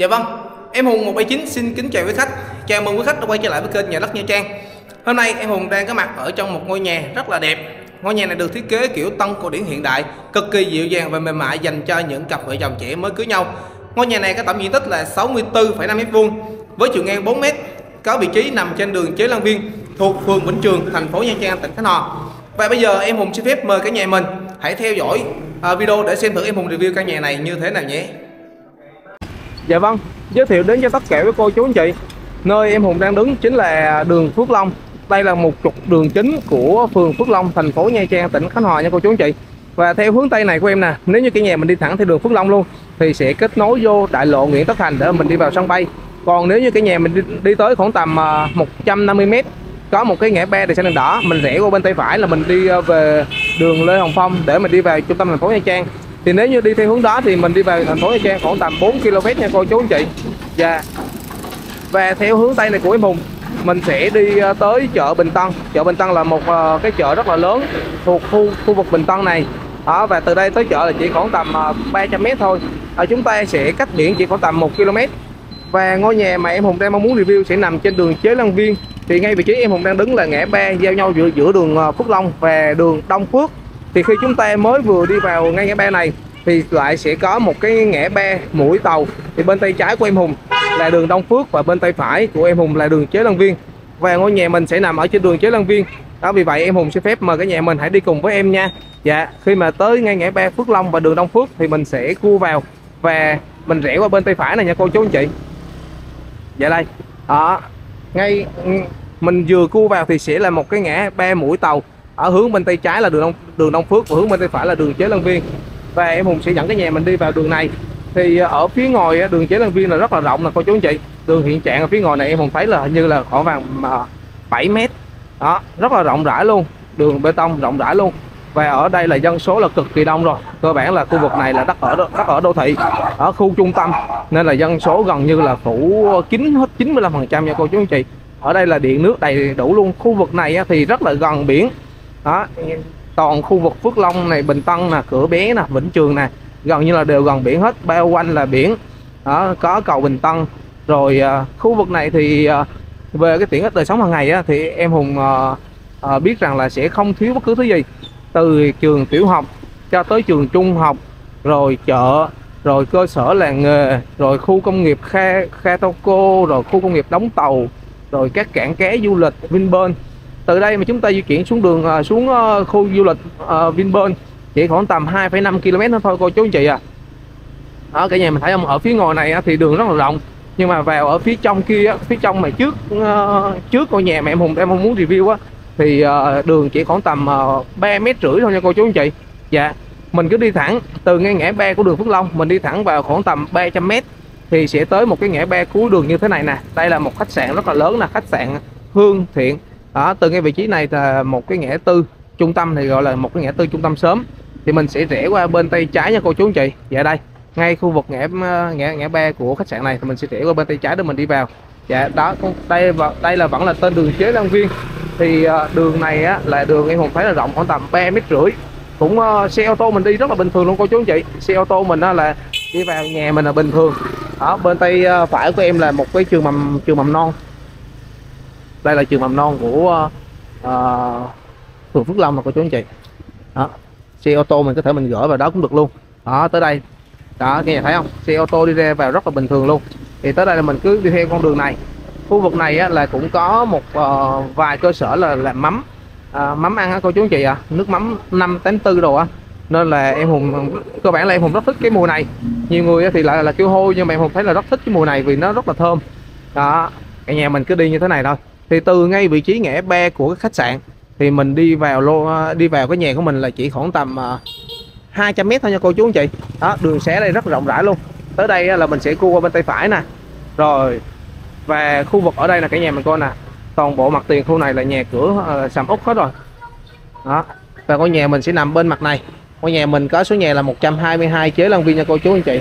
Dạ vâng, em Hùng 179 xin kính chào quý khách. Chào mừng quý khách đã quay trở lại với kênh Nhà đất Nha Trang. Hôm nay em Hùng đang có mặt ở trong một ngôi nhà rất là đẹp. Ngôi nhà này được thiết kế kiểu tân cổ điển hiện đại, cực kỳ dịu dàng và mềm mại dành cho những cặp vợ chồng trẻ mới cưới nhau. Ngôi nhà này có tổng diện tích là 64,5 m² với chiều ngang 4 m, có vị trí nằm trên đường Chế Lan Viên thuộc phường Vĩnh Trường, thành phố Nha Trang, tỉnh Khánh Hòa. Và bây giờ em Hùng xin phép mời cả nhà mình hãy theo dõi video để xem thử em Hùng review căn nhà này như thế nào nhé. Dạ vâng, giới thiệu đến cho tất cả các cô chú anh chị, nơi em Hùng đang đứng chính là đường Phước Long. Đây là một trục đường chính của phường Phước Long, thành phố Nha Trang, tỉnh Khánh Hòa nha cô chú anh chị. Và theo hướng Tây này của em nè, nếu như cái nhà mình đi thẳng theo đường Phước Long luôn thì sẽ kết nối vô đại lộ Nguyễn Tất Thành để mình đi vào sân bay. Còn nếu như cái nhà mình đi tới khoảng tầm 150 m, có một cái ngã ba đèn xanh đèn đỏ, mình rẽ qua bên tay phải là mình đi về đường Lê Hồng Phong để mình đi vào trung tâm thành phố Nha Trang. Thì nếu như đi theo hướng đó thì mình đi vào thành phố Nha Trang khoảng tầm 4 km nha cô chú anh chị. Và theo hướng Tây này của em Hùng, mình sẽ đi tới chợ Bình Tân. Chợ Bình Tân là một cái chợ rất là lớn thuộc khu vực Bình Tân này. Và từ đây tới chợ là chỉ khoảng tầm 300 m thôi. Chúng ta sẽ cách biển chỉ khoảng tầm 1 km. Và ngôi nhà mà em Hùng đang mong muốn review sẽ nằm trên đường Chế Lan Viên. Thì ngay vị trí em Hùng đang đứng là ngã ba giao nhau giữa đường Phước Long và đường Đông Phước. Thì khi chúng ta mới vừa đi vào ngay ngã ba này thì lại sẽ có một cái ngã ba mũi tàu. Thì bên tay trái của em Hùng là đường Đông Phước và bên tay phải của em Hùng là đường Chế Lan Viên. Và ngôi nhà mình sẽ nằm ở trên đường Chế Lan Viên. Đó, vì vậy em Hùng xin phép mời cả nhà mình hãy đi cùng với em nha. Dạ, khi mà tới ngay ngã ba Phước Long và đường Đông Phước thì mình sẽ cua vào và mình rẽ qua bên tay phải này nha cô chú anh chị. Dạ đây. Đó, ngay mình vừa cua vào thì sẽ là một cái ngã ba mũi tàu. Ở hướng bên tay trái là đường Đông Phước và hướng bên tay phải là đường Chế Lan Viên. Và em Hùng sẽ dẫn cái nhà mình đi vào đường này. Thì ở phía ngoài đường Chế Lan Viên là rất là rộng nè cô chú anh chị. Đường hiện trạng ở phía ngoài này em Hùng thấy là hình như là khoảng vàng 7 m. Đó, rất là rộng rãi luôn, đường bê tông rộng rãi luôn. Và ở đây là dân số là cực kỳ đông rồi. Cơ bản là khu vực này là đất ở đô thị, ở khu trung tâm, nên là dân số gần như là phủ kín hết 95% nha cô chú anh chị. Ở đây là điện nước đầy đủ luôn. Khu vực này thì rất là gần biển. Đó, toàn khu vực Phước Long này, Bình Tân nè, Cửa Bé nè, Vĩnh Trường nè, gần như là đều gần biển hết, bao quanh là biển. Đó, có cầu Bình Tân. Rồi khu vực này thì về cái tiện ích đời sống hàng ngày thì em Hùng biết rằng là sẽ không thiếu bất cứ thứ gì. Từ trường tiểu học cho tới trường trung học, rồi chợ, rồi cơ sở làng nghề, rồi khu công nghiệp Kha Toco, rồi khu công nghiệp đóng tàu, rồi các cảng cá du lịch Vinpearl. Từ đây mà chúng ta di chuyển xuống khu du lịch Vinpearl chỉ khoảng tầm 2,5 km thôi cô chú anh chị à. Ở cả nhà mình thấy không, ở phía ngoài này thì đường rất là rộng, nhưng mà vào ở phía trong kia, phía trong mà trước ngôi nhà mà em Hùng đang mong muốn review thì đường chỉ khoảng tầm 3,5 m thôi nha cô chú anh chị. Dạ, mình cứ đi thẳng từ ngay ngã ba của đường Phước Long, mình đi thẳng vào khoảng tầm 300 m thì sẽ tới một cái ngã ba cuối đường như thế này nè. Đây là một khách sạn rất là lớn nè, khách sạn Hương Thiện. Đó, từ ngay vị trí này là một cái ngã tư trung tâm, thì gọi là một cái ngã tư trung tâm sớm. Thì mình sẽ rẽ qua bên tay trái nha cô chú anh chị. Dạ đây, ngay khu vực ngã ba của khách sạn này thì mình sẽ rẽ qua bên tay trái để mình đi vào. Dạ đó, đây là vẫn là tên đường Chế Lan Viên. Thì đường này là đường em Hùng thấy là rộng khoảng tầm 3,5 m. Cũng xe ô tô mình đi rất là bình thường luôn cô chú anh chị. Xe ô tô mình là đi vào nhà mình là bình thường. Đó, bên tay phải của em là một cái trường mầm non. Đây là trường mầm non của phường Phước Long mà cô chú anh chị. Đó, xe ô tô mình có thể mình gửi vào đó cũng được luôn. Đó, tới đây. Đó, nghe thấy không? Xe ô tô đi ra vào rất là bình thường luôn. Thì tới đây là mình cứ đi theo con đường này. Khu vực này là cũng có một vài cơ sở là làm mắm, mắm ăn cô chú anh chị ạ. Nước mắm 584 đồ á. Nên là em Hùng cơ bản là em Hùng rất thích cái mùa này. Nhiều người thì lại là kêu hôi, nhưng mà em Hùng thấy là rất thích cái mùa này vì nó rất là thơm. Đó, cả nhà mình cứ đi như thế này thôi. Thì từ ngay vị trí ngã ba của cái khách sạn thì mình đi vào cái nhà của mình là chỉ khoảng tầm 200 m thôi nha cô chú anh chị. Đó, đường xá đây rất rộng rãi luôn. Tới đây là mình sẽ cua qua bên tay phải nè. Rồi, và khu vực ở đây là cả nhà mình coi nè, toàn bộ mặt tiền khu này là nhà cửa sầm uất hết rồi. Đó, và ngôi nhà mình sẽ nằm bên mặt này. Ngôi nhà mình có số nhà là 122 Chế Lan Viên nha cô chú anh chị.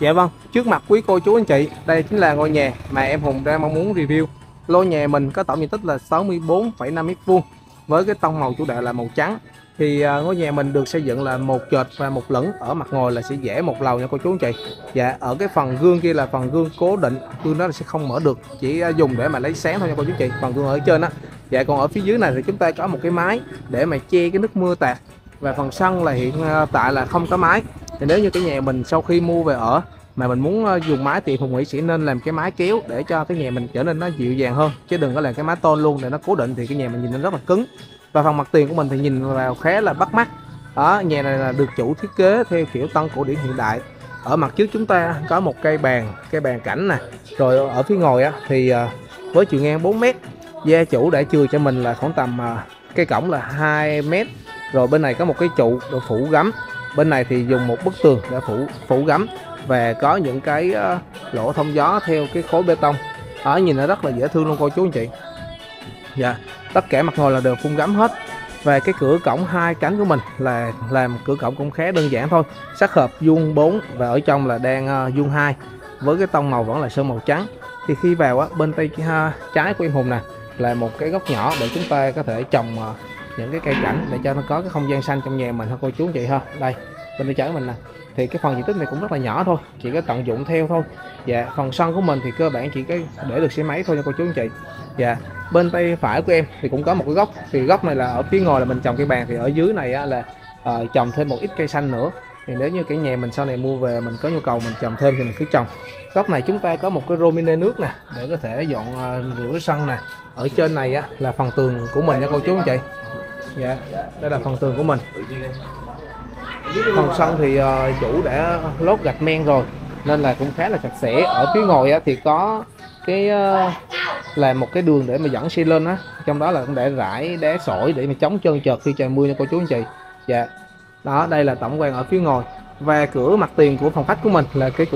Dạ vâng, trước mặt quý cô chú anh chị, đây chính là ngôi nhà mà em Hùng đang mong muốn review. Lô nhà mình có tổng diện tích là 64,5 m² với cái tông màu chủ đạo là màu trắng. Thì ngôi nhà mình được xây dựng là một trệt và một lửng, ở mặt ngồi là sẽ dễ một lầu nha cô chú anh chị. Và ở cái phần gương kia là phần gương cố định, gương đó là sẽ không mở được, chỉ dùng để mà lấy sáng thôi nha cô chú anh chị, phần gương ở trên á. Dạ, còn ở phía dưới này thì chúng ta có một cái mái để mà che cái nước mưa tạt, và phần sân là hiện tại là không có mái. Thì nếu như cái nhà mình sau khi mua về ở mà mình muốn dùng mái thì Hùng nghĩ sẽ nên làm cái mái kéo để cho cái nhà mình trở nên nó dịu dàng hơn, chứ đừng có làm cái mái tôn luôn để nó cố định thì cái nhà mình nhìn nó rất là cứng. Và phần mặt tiền của mình thì nhìn vào khá là bắt mắt. Đó, nhà này là được chủ thiết kế theo kiểu tân cổ điển hiện đại. Ở mặt trước chúng ta có một cây bàn cảnh nè. Rồi ở phía ngồi á, thì với chiều ngang 4 m, gia chủ đã chừa cho mình là khoảng tầm cây cổng là 2 m. Rồi bên này có một cái trụ để phủ gấm, bên này thì dùng một bức tường để phủ gấm, và có những cái lỗ thông gió theo cái khối bê tông. Đó, nhìn nó rất là dễ thương luôn cô chú anh chị. Dạ, tất cả mặt ngồi là đều phun gấm hết. Và cái cửa cổng hai cánh của mình là làm cửa cổng cũng khá đơn giản thôi, sắc hợp vuông 4 và ở trong là đang vuông 2, với cái tông màu vẫn là sơn màu trắng. Thì khi vào á, bên tay trái của em Hùng nè là một cái góc nhỏ để chúng ta có thể trồng những cái cây cảnh để cho nó có cái không gian xanh trong nhà mình ha cô chú anh chị ha. Đây, bên tay trái của mình nè, thì cái phần diện tích này cũng rất là nhỏ thôi, chỉ có tận dụng theo thôi. Dạ, phần sân của mình thì cơ bản chỉ cái để được xe máy thôi nha cô chú anh chị. Dạ, bên tay phải của em thì cũng có một cái góc, thì góc này là ở phía ngồi là mình trồng cây bàn, thì ở dưới này á, là trồng thêm một ít cây xanh nữa. Thì nếu như cái nhà mình sau này mua về mình có nhu cầu mình trồng thêm thì mình cứ trồng. Góc này chúng ta có một cái rominê nước nè để có thể dọn rửa sân nè. Ở trên này á, là phần tường của mình nha cô chú anh chị. Dạ, đây là phần tường của mình. Phần sân thì chủ đã lót gạch men rồi nên là cũng khá là sạch sẽ. Ở phía ngồi á, thì có cái là một cái đường để mà dẫn xe lên á, trong đó là cũng để rải đá sỏi để mà chống trơn trượt khi trời mưa nha cô chú anh chị. Dạ, đó, đây là tổng quan ở phía ngồi. Và cửa mặt tiền của phòng khách của mình là cái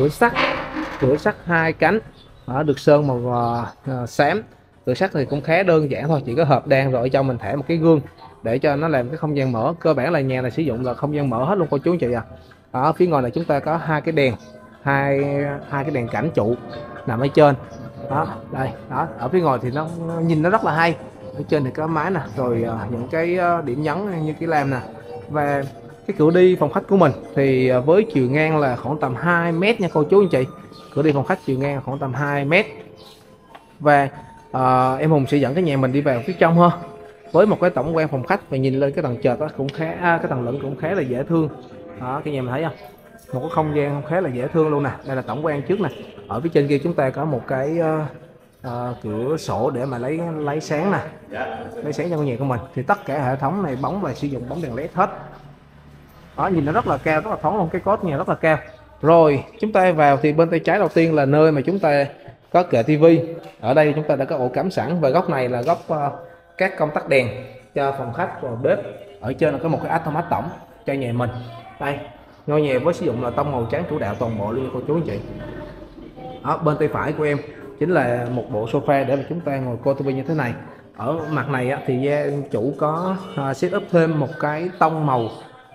cửa sắt hai cánh đó, được sơn màu xám. Cửa sắt thì cũng khá đơn giản thôi, chỉ có hộp đen rồi ở trong mình thả một cái gương để cho nó làm cái không gian mở. Cơ bản là nhà này sử dụng là không gian mở hết luôn cô chú anh chị ạ. Ở phía ngoài này chúng ta có hai cái đèn cảnh trụ nằm ở trên đó. Đây đó, ở phía ngoài thì nó nhìn nó rất là hay. Ở trên thì có mái nè, rồi những cái điểm nhấn như cái lam nè. Và cái cửa đi phòng khách của mình thì với chiều ngang là khoảng tầm 2 m nha cô chú anh chị. Cửa đi phòng khách chiều ngang khoảng tầm 2 m. Và em Hùng sẽ dẫn cái nhà mình đi vào phía trong hơn, với một cái tổng quan phòng khách. Và nhìn lên cái tầng trệt đó cũng khá, cái tầng lửng cũng khá là dễ thương. Đó, cái nhà mình thấy không, một cái không gian khá là dễ thương luôn nè. Đây là tổng quan trước nè. Ở phía trên kia chúng ta có một cái cửa sổ để mà lấy sáng nè, lấy sáng cho ngôi nhà của mình. Thì tất cả hệ thống này bóng là sử dụng bóng đèn led hết. Đó, nhìn nó rất là cao, rất là thoáng luôn, cái cốt nhà rất là cao. Rồi chúng ta vào thì bên tay trái đầu tiên là nơi mà chúng ta có kệ tivi. Ở đây chúng ta đã có ổ cắm sẵn, và góc này là góc các công tắc đèn cho phòng khách và bếp. Ở trên là có một cái áp mát tổng cho nhà mình. Đây, ngôi nhà với sử dụng là tông màu trắng chủ đạo toàn bộ luôn cô chú anh chị. Ở bên tay phải của em chính là một bộ sofa để mà chúng ta ngồi coi tivi như thế này. Ở mặt này á, thì gia chủ có set up thêm một cái tông màu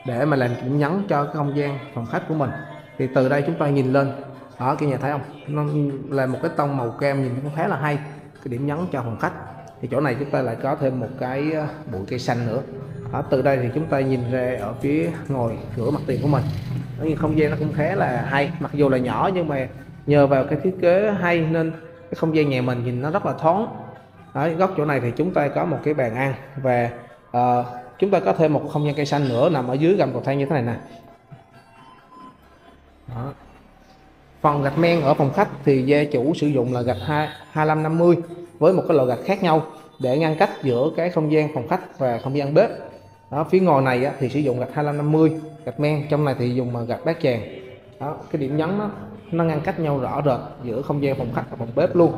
để mà làm điểm nhấn cho cái không gian phòng khách của mình. Thì từ đây chúng ta nhìn lên ở cái nhà thấy không, nó là một cái tông màu cam, nhìn cũng khá là hay, cái điểm nhấn cho phòng khách. Thì chỗ này chúng ta lại có thêm một cái bụi cây xanh nữa. Ở từ đây thì chúng ta nhìn ra ở phía ngồi cửa mặt tiền của mình. Cái không gian nó cũng khá là hay, mặc dù là nhỏ nhưng mà nhờ vào cái thiết kế hay nên cái không gian nhà mình nhìn nó rất là thoáng. Ở góc chỗ này thì chúng ta có một cái bàn ăn, và chúng ta có thêm một không gian cây xanh nữa nằm ở dưới gầm cầu thang như thế này nè. Đó. Phần gạch men ở phòng khách thì gia chủ sử dụng là gạch 2550 với một cái loại gạch khác nhau để ngăn cách giữa cái không gian phòng khách và không gian bếp. Đó, phía ngồi này á, thì sử dụng gạch 2550 gạch men, trong này thì dùng gạch bát tràng. Đó, cái điểm nhấn nó ngăn cách nhau rõ rệt giữa không gian phòng khách và phòng bếp luôn.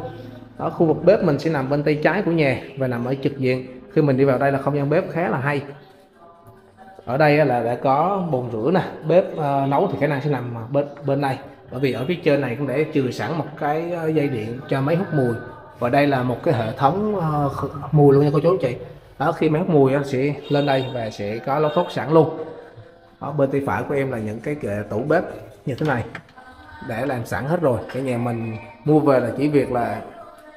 Ở khu vực bếp mình sẽ nằm bên tay trái của nhà và nằm ở trực diện. Khi mình đi vào đây là không gian bếp khá là hay. Ở đây là đã có bồn rửa nè, bếp nấu thì khả năng sẽ nằm bên này, bởi vì ở phía trên này cũng để chừa sẵn một cái dây điện cho máy hút mùi. Và đây là một cái hệ thống mùi luôn nha cô chú anh chị. Đó, khi máy hút mùi sẽ lên đây và sẽ có lỗ thoát sẵn luôn. Ở bên tay phải của em là những cái kệ tủ bếp như thế này để làm sẵn hết rồi. Cái nhà mình mua về là chỉ việc là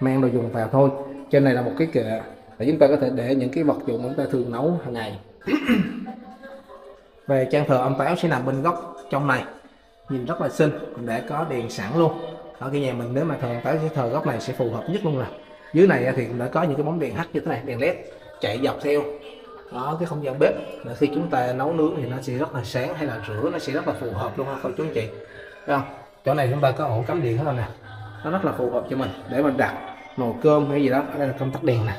mang đồ dùng vào thôi. Trên này là một cái kệ để chúng ta có thể để những cái vật dụng chúng ta thường nấu hàng ngày. Về trang thờ ông Táo sẽ nằm bên góc trong này, nhìn rất là xinh, mình đã có đèn sẵn luôn. Ở cái nhà mình nếu mà thờ ông Táo sẽ thờ góc này sẽ phù hợp nhất luôn nè. Dưới này thì cũng đã có những cái bóng đèn hắt như thế này, đèn led chạy dọc theo. Đó, cái không gian bếp là khi chúng ta nấu nướng thì nó sẽ rất là sáng, hay là rửa nó sẽ rất là phù hợp luôn ha cô chú anh chị. Thấy không? Chỗ này chúng ta có ổ cắm điện hết rồi nè, nó rất là phù hợp cho mình để mình đặt nồi cơm hay gì đó. Đây là công tắc đèn nè,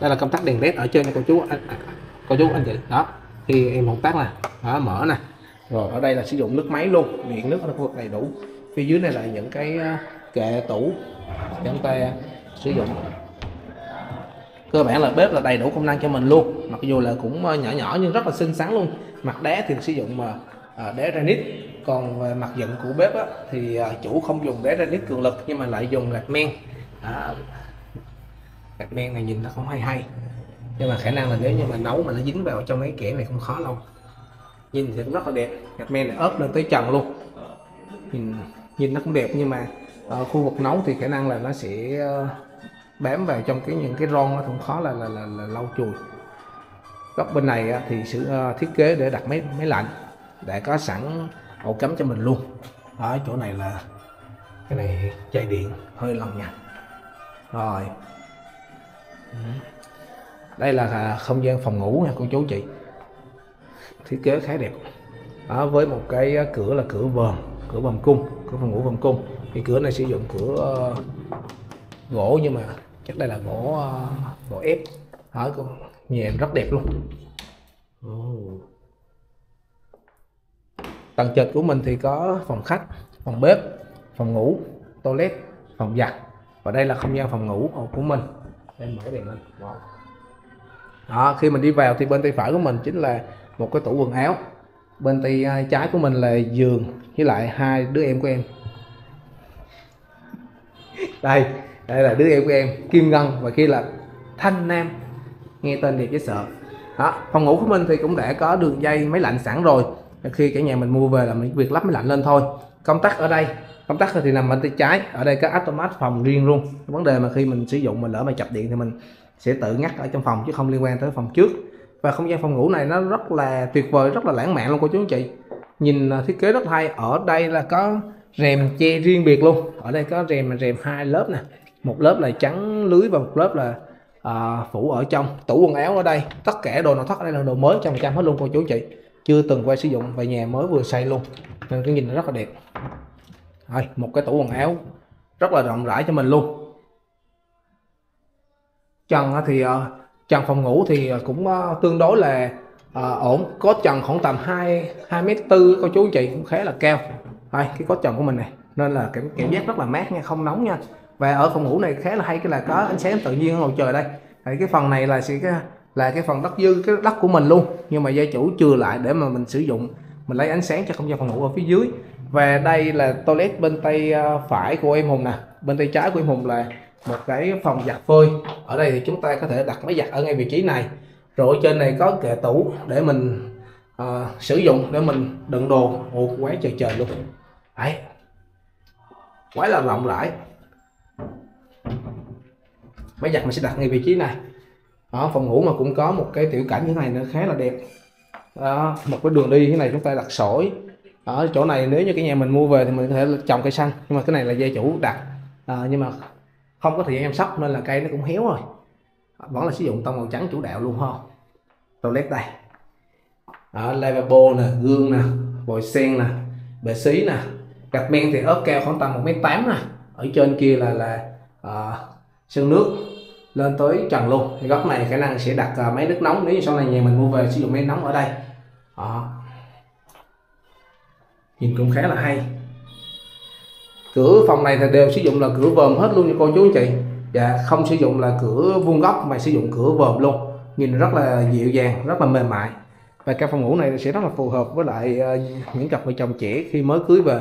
đây là công tắc đèn led ở trên nè cô chú anh chị. Đó, khi em công tắc nè, đó, mở nè, rồi ở đây là sử dụng nước máy luôn, điện nước nó thuộc đầy đủ. Phía dưới này là những cái kệ tủ để chúng ta sử dụng. Cơ bản là bếp là đầy đủ công năng cho mình luôn, mặc dù là cũng nhỏ nhỏ nhưng rất là xinh xắn luôn. Mặt đá thì sử dụng mà đá granite, còn về mặt dựng của bếp á, thì chủ không dùng đá granite cường lực nhưng mà lại dùng gạch men. Gạch men này nhìn nó không hay nhưng mà khả năng là nếu như mà nấu mà nó dính vào trong cái kẽ này không khó đâu. Nhìn thì cũng rất là đẹp, gạch men này ốp lên tới trần luôn, nhìn nó cũng đẹp nhưng mà ở khu vực nấu thì khả năng là nó sẽ bám vào trong những cái ron, nó cũng khó là lau chùi. Góc bên này thì thiết kế để đặt máy lạnh, đã có sẵn ổ cắm cho mình luôn. Ở chỗ này là cái này chạy điện hơi lằng nhằng. Rồi đây là không gian phòng ngủ nha cô chú chị, thiết kế khá đẹp. Đó, với một cái cửa là cửa vòm cung, cửa phòng ngủ vòm cung. Thì cửa này sử dụng cửa gỗ nhưng mà chắc đây là gỗ ép. Đó, nhìn rất đẹp luôn. Tầng trệt của mình thì có phòng khách, phòng bếp, phòng ngủ, toilet, phòng giặt. Và đây là không gian phòng ngủ của mình. Em mở đèn lên. Wow. Đó, khi mình đi vào thì bên tay phải của mình chính là một cái tủ quần áo. Bên tay trái của mình là giường với lại hai đứa em của em. Đây là đứa em của em, Kim Ngân và kia là Thanh Nam. Nghe tên đẹp chứ sợ. Đó, phòng ngủ của mình thì cũng đã có đường dây máy lạnh sẵn rồi. Khi cả nhà mình mua về là mình việc lắp máy lạnh lên thôi. Công tắc ở đây, công tắc thì nằm bên tay trái. Ở đây có automat phòng riêng luôn. Vấn đề mà khi mình sử dụng mình lỡ mà chập điện thì mình sẽ tự ngắt ở trong phòng chứ không liên quan tới phòng trước. Và không gian phòng ngủ này nó rất là tuyệt vời, rất là lãng mạn luôn cô chú anh chị. Nhìn thiết kế rất hay. Ở đây là có rèm che riêng biệt luôn. Ở đây có rèm hai lớp nè, một lớp là chắn lưới và một lớp là phủ ở trong. Tủ quần áo ở đây, tất cả đồ nội thất ở đây là đồ mới 100% hết luôn cô chú chị, chưa từng qua sử dụng và nhà mới vừa xây luôn nên cái nhìn nó rất là đẹp. Rồi, một cái tủ quần áo rất là rộng rãi cho mình luôn. Trần phòng ngủ thì cũng tương đối là ổn, có trần khoảng tầm 2,4 m cô chú chị, cũng khá là cao. Rồi, cái cốt trần của mình này nên là cảm giác rất là mát nha, không nóng nha. Và ở phòng ngủ này khá là hay, cái là có ánh sáng tự nhiên ở ngoài trời đây. Thì cái phần này là sẽ cái phần đất dư, cái đất của mình luôn, nhưng mà gia chủ chừa lại để mà mình sử dụng, mình lấy ánh sáng cho không gian phòng ngủ ở phía dưới. Và đây là toilet bên tay phải của em Hùng nè, bên tay trái của em Hùng là một cái phòng giặt phơi. Ở đây thì chúng ta có thể đặt máy giặt ở ngay vị trí này. Rồi ở trên này có kệ tủ để mình sử dụng để mình đựng đồ. Ồ, quá trời luôn. Đấy, quá là rộng rãi. Máy giặt mình sẽ đặt ngay vị trí này. Ở phòng ngủ mà cũng có một cái tiểu cảnh như thế này nó khá là đẹp. Đó, một cái đường đi như thế này chúng ta đặt sỏi. Ở chỗ này nếu như cái nhà mình mua về thì mình có thể trồng cây xanh, nhưng mà cái này là gia chủ đặt nhưng mà không có thời gian chăm sóc nên là cây nó cũng héo rồi. Vẫn là sử dụng tông màu trắng chủ đạo luôn ha. Toilet đây, lavabo nè, gương nè, vòi sen nè, bệ xí nè. Gạch men thì ốp cao khoảng tầm 1,8 m nè. Ở trên kia là sân nước lên tới trần luôn. Thì góc này khả năng sẽ đặt máy nước nóng, nếu như sau này nhà mình mua về sử dụng máy nóng ở đây. Nhìn cũng khá là hay. Cửa phòng này thì đều sử dụng là cửa vòm hết luôn nha cô chú anh chị. Dạ, không sử dụng là cửa vuông góc mà sử dụng cửa vòm luôn. Nhìn rất là dịu dàng, rất là mềm mại. Và căn phòng ngủ này sẽ rất là phù hợp với lại những cặp vợ chồng trẻ khi mới cưới về.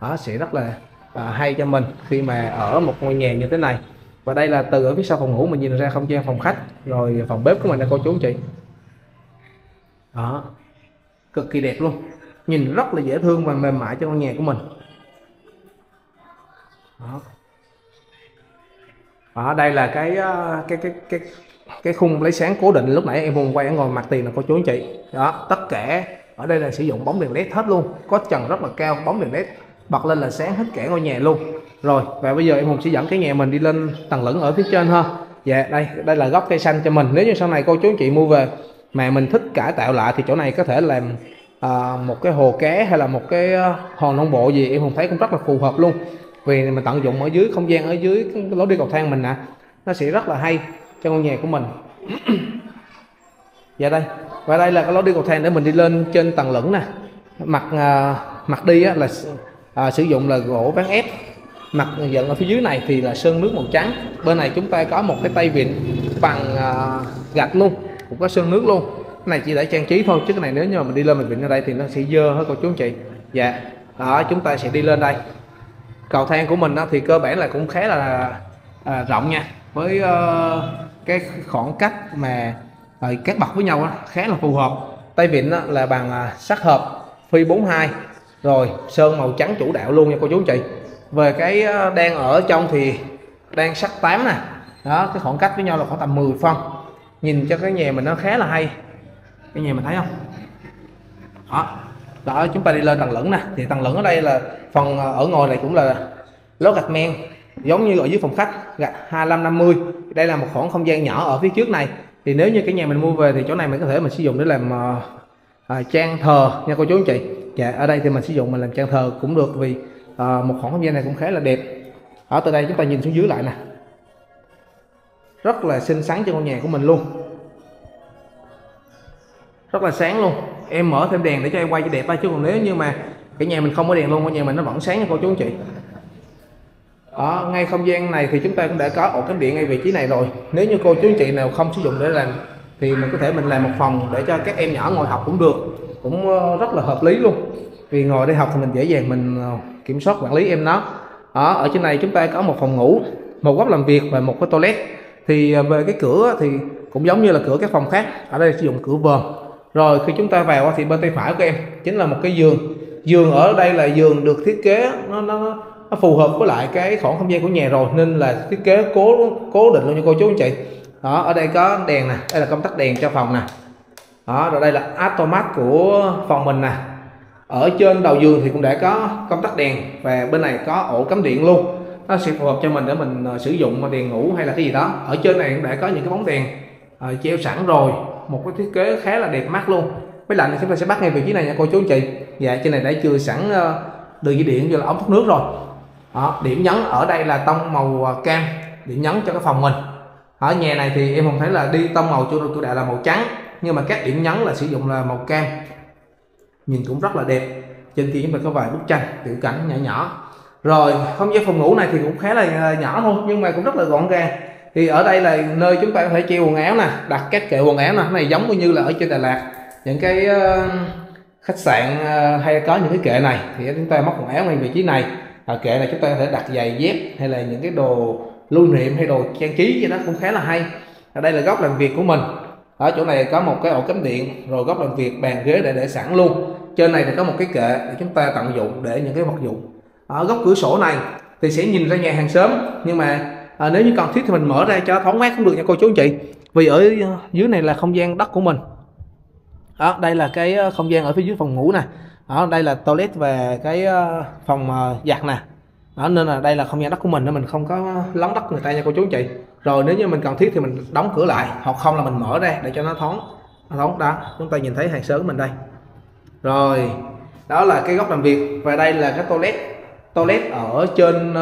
Đó, sẽ rất là hay cho mình khi mà ở một ngôi nhà như thế này. Và đây là từ ở phía sau phòng ngủ mình nhìn ra không gian phòng khách, rồi phòng bếp của mình nè cô chú chị. Đó, cực kỳ đẹp luôn, nhìn rất là dễ thương và mềm mại cho ngôi nhà của mình. Đó. Ở đây là cái khung lấy sáng cố định lúc nãy em Hùng quay ở ngoài mặt tiền là cô chú anh chị. Đó, tất cả Ở đây là sử dụng bóng đèn led hết luôn, có trần rất là cao, bóng đèn led bật lên là sáng hết cả ngôi nhà luôn. Rồi và bây giờ em Hùng sẽ dẫn cái nhà mình đi lên tầng lửng ở phía trên ha. Dạ đây là góc cây xanh cho mình. Nếu như sau này cô chú chị mua về mà mình thích cải tạo lại thì chỗ này có thể làm một cái hồ cá hay là một cái hòn non bộ gì, em Hùng thấy cũng rất là phù hợp luôn. Vì mình tận dụng ở dưới không gian ở dưới cái lối đi cầu thang mình nè, nó sẽ rất là hay cho ngôi nhà của mình. Dạ đây, và đây là cái lối đi cầu thang để mình đi lên trên tầng lửng nè. Mặt đi á, là sử dụng là gỗ ván ép, mặt dựng ở phía dưới này thì là sơn nước màu trắng. Bên này chúng ta có một cái tay vịn bằng gạch luôn, cũng có sơn nước luôn. Cái này chỉ để trang trí thôi, chứ cái này nếu như mà mình đi lên mình vịn ở đây thì nó sẽ dơ hết cô chú anh chị. Dạ đó, chúng ta sẽ đi lên đây. Cầu thang của mình á, thì cơ bản là cũng khá là rộng nha, với cái khoảng cách mà các bậc với nhau đó, khá là phù hợp. Tay vịn đó là bằng sắt hợp phi 42, rồi sơn màu trắng chủ đạo luôn nha cô chú anh chị. Về cái đang ở trong thì đang sắt 8 nè, đó cái khoảng cách với nhau là khoảng tầm 10 phân. Nhìn cho cái nhà mình nó khá là hay, cái nhà mình thấy không? Đó, đó chúng ta đi lên tầng lửng nè, thì tầng lửng ở đây là phần ở ngồi này cũng là lót gạch men giống như ở dưới phòng khách, gạch 25-50. Đây là một khoảng không gian nhỏ ở phía trước này. Thì nếu như cái nhà mình mua về thì chỗ này mình có thể mình sử dụng để làm trang thờ nha cô chú anh chị. Dạ ở đây thì mình sử dụng mình làm trang thờ cũng được, vì một khoảng không gian này cũng khá là đẹp. Ở từ đây chúng ta nhìn xuống dưới lại nè, rất là xinh xắn cho ngôi nhà của mình luôn, rất là sáng luôn. Em mở thêm đèn để cho em quay cho đẹp thôi, chứ còn nếu như mà cái nhà mình không có đèn luôn, ngôi nhà mình nó vẫn sáng nha cô chú anh chị. Ở ngay không gian này thì chúng ta cũng đã có ổ cắm điện ngay vị trí này rồi. Nếu như cô chú anh chị nào không sử dụng để làm thì mình có thể mình làm một phòng để cho các em nhỏ ngồi học cũng được, cũng rất là hợp lý luôn. Vì ngồi để học thì mình dễ dàng mình kiểm soát quản lý em nó. Ở trên này chúng ta có một phòng ngủ, một góc làm việc và một cái toilet. Thì về cái cửa thì cũng giống như là cửa các phòng khác, ở đây sử dụng cửa vòm. Rồi khi chúng ta vào thì bên tay phải của em chính là một cái giường. Giường ở đây là giường được thiết kế nó phù hợp với lại cái khoảng không gian của nhà rồi, nên là thiết kế cố định luôn cho cô chú anh chị. Đó, ở đây có đèn nè, đây là công tắc đèn cho phòng nè. Đó, rồi đây là automat của phòng mình nè. Ở trên đầu giường thì cũng đã có công tắc đèn và bên này có ổ cắm điện luôn. Nó sẽ phù hợp cho mình để mình sử dụng mà đèn ngủ hay là cái gì đó. Ở trên này cũng đã có những cái bóng đèn treo sẵn rồi, một cái thiết kế khá là đẹp mắt luôn. Máy lạnh thì chúng ta sẽ bắt ngay vị trí này nha cô chú anh chị. Dạ trên này đã chừa sẵn đường dây điện như là ống thoát nước rồi. Đó, điểm nhấn ở đây là tông màu cam, điểm nhấn cho cái phòng mình. Ở nhà này thì em không thấy là đi tông màu chủ đạo là màu trắng, nhưng mà các điểm nhấn là sử dụng là màu cam, nhìn cũng rất là đẹp. Trên kia chúng ta có vài bức tranh tiểu cảnh nhỏ nhỏ. Rồi không gian phòng ngủ này thì cũng khá là nhỏ thôi, nhưng mà cũng rất là gọn gàng. Thì ở đây là nơi chúng ta có thể treo quần áo nè, đặt các kệ quần áo nè. Cái này giống như là ở trên Đà Lạt những cái khách sạn hay có những cái kệ này, thì chúng ta móc quần áo ngay vị trí này. Ở kệ này chúng ta có thể đặt giày dép hay là những cái đồ lưu niệm hay đồ trang trí gì đó cũng khá là hay. Ở đây là góc làm việc của mình. Ở chỗ này có một cái ổ cắm điện, rồi góc làm việc bàn ghế để sẵn luôn. Trên này thì có một cái kệ để chúng ta tận dụng để những cái vật dụng. Ở góc cửa sổ này thì sẽ nhìn ra nhà hàng xóm, nhưng mà nếu như cần thiết thì mình mở ra cho thoáng mát cũng được nha cô chú anh chị, vì ở dưới này là không gian đất của mình. Đó, đây là cái không gian ở phía dưới phòng ngủ nè. Ở đây là toilet và cái phòng giặt nè. Đó, nên là đây là không gian đất của mình nên mình không có lấn đất người ta nha cô chú anh chị. Rồi nếu như mình cần thiết thì mình đóng cửa lại, hoặc không là mình mở ra để cho nó thoáng. Đó, chúng ta nhìn thấy hàng xóm của mình đây. Rồi đó là cái góc làm việc, và đây là cái toilet ở trên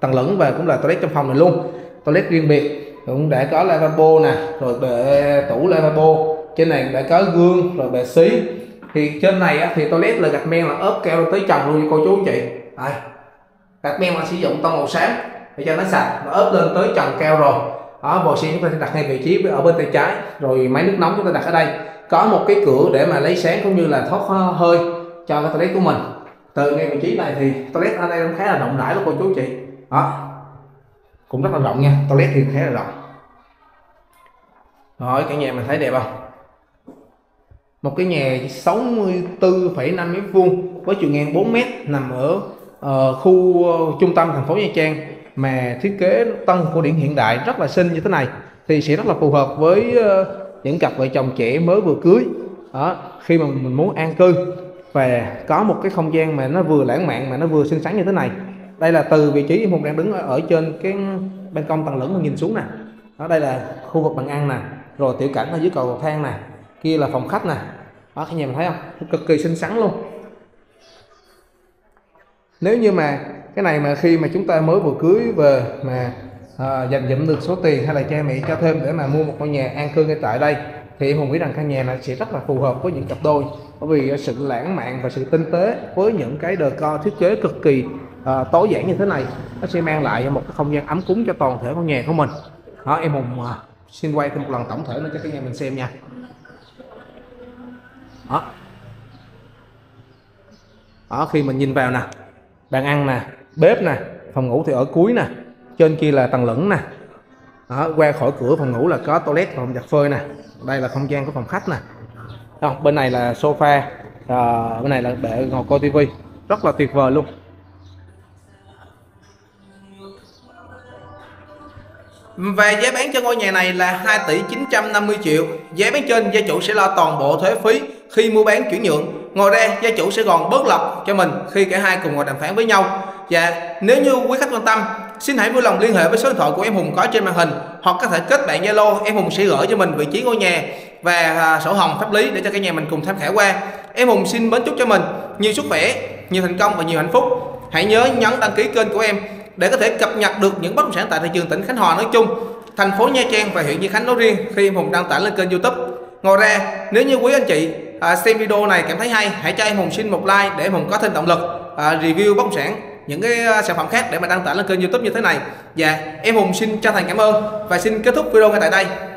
tầng lửng, và cũng là toilet trong phòng này luôn, toilet riêng biệt. Cũng đã có lavabo nè, rồi bệ tủ lavabo, trên này đã có gương, rồi bệ xí. Thì trên này á, thì toilet là gạch men là ốp keo tới trần luôn cô chú anh chị. Đây, gạch men là sử dụng tông màu sáng để cho nó sạch, nó ốp lên tới trần keo rồi. Ở vòi sen chúng ta sẽ đặt ngay vị trí ở bên tay trái, rồi máy nước nóng chúng ta đặt ở đây. Có một cái cửa để mà lấy sáng cũng như là thoát hơi cho cái toilet của mình. Từ ngay vị trí này thì toilet ở đây cũng khá là rộng rãi luôn cô chú anh chị. Đó, cũng rất là rộng nha, toilet thì khá là rộng. Rồi cả nhà mình thấy đẹp không? Một cái nhà 64,5 m2 với chiều ngang 4 m nằm ở khu trung tâm thành phố Nha Trang, mà thiết kế tân cổ điển hiện đại rất là xinh như thế này thì sẽ rất là phù hợp với những cặp vợ chồng trẻ mới vừa cưới. đó, khi mà mình muốn an cư và có một cái không gian mà nó vừa lãng mạn mà nó vừa xinh xắn như thế này. Đây là từ vị trí em Hùng đang đứng ở trên cái ban công tầng lửng mà nhìn xuống nè. Ở đây là khu vực bàn ăn nè, rồi tiểu cảnh ở dưới cầu thang nè, kia là phòng khách nè. Đó, các nhà mình thấy không? Cực kỳ xinh xắn luôn. Nếu như mà cái này mà khi mà chúng ta mới vừa cưới về mà dành dụm được số tiền hay là cha mẹ cho thêm để mà mua một ngôi nhà an cư ngay tại đây, thì em Hùng nghĩ rằng căn nhà này sẽ rất là phù hợp với những cặp đôi, bởi vì sự lãng mạn và sự tinh tế với những cái decor thiết kế cực kỳ tối giản như thế này, nó sẽ mang lại một cái không gian ấm cúng cho toàn thể ngôi nhà của mình. Đó, em Hùng xin quay thêm một lần tổng thể lên cho cả nhà mình xem nha. Đó. Đó, khi mình nhìn vào nè, bàn ăn nè, bếp nè, phòng ngủ thì ở cuối nè, trên kia là tầng lửng nè. Đó, qua khỏi cửa phòng ngủ là có toilet và phòng giặt phơi nè. Đây là không gian của phòng khách nè. Không, bên này là sofa, bên này là bệ ngồi coi tivi, rất là tuyệt vời luôn. Và giá bán cho ngôi nhà này là 2 tỷ 950 triệu. Giá bán trên gia chủ sẽ lo toàn bộ thuế phí khi mua bán chuyển nhượng. Ngoài ra gia chủ sẽ còn bớt lộc cho mình khi cả hai cùng ngồi đàm phán với nhau. Và nếu như quý khách quan tâm, xin hãy vui lòng liên hệ với số điện thoại của em Hùng có trên màn hình, hoặc có thể kết bạn Zalo, em Hùng sẽ gửi cho mình vị trí ngôi nhà và sổ hồng pháp lý để cho cả nhà mình cùng tham khảo qua. Em Hùng xin mến chúc cho mình nhiều sức khỏe, nhiều thành công và nhiều hạnh phúc. Hãy nhớ nhấn đăng ký kênh của em để có thể cập nhật được những bất động sản tại thị trường tỉnh Khánh Hòa nói chung, thành phố Nha Trang và huyện Diên Khánh nói riêng khi em Hùng đăng tải lên kênh YouTube. Ngoài ra, nếu như quý anh chị xem video này cảm thấy hay, hãy cho em Hùng xin một like để em Hùng có thêm động lực review bất động sản, những cái sản phẩm khác để mà đăng tải lên kênh YouTube như thế này. Và em Hùng xin chân thành cảm ơn và xin kết thúc video ngay tại đây.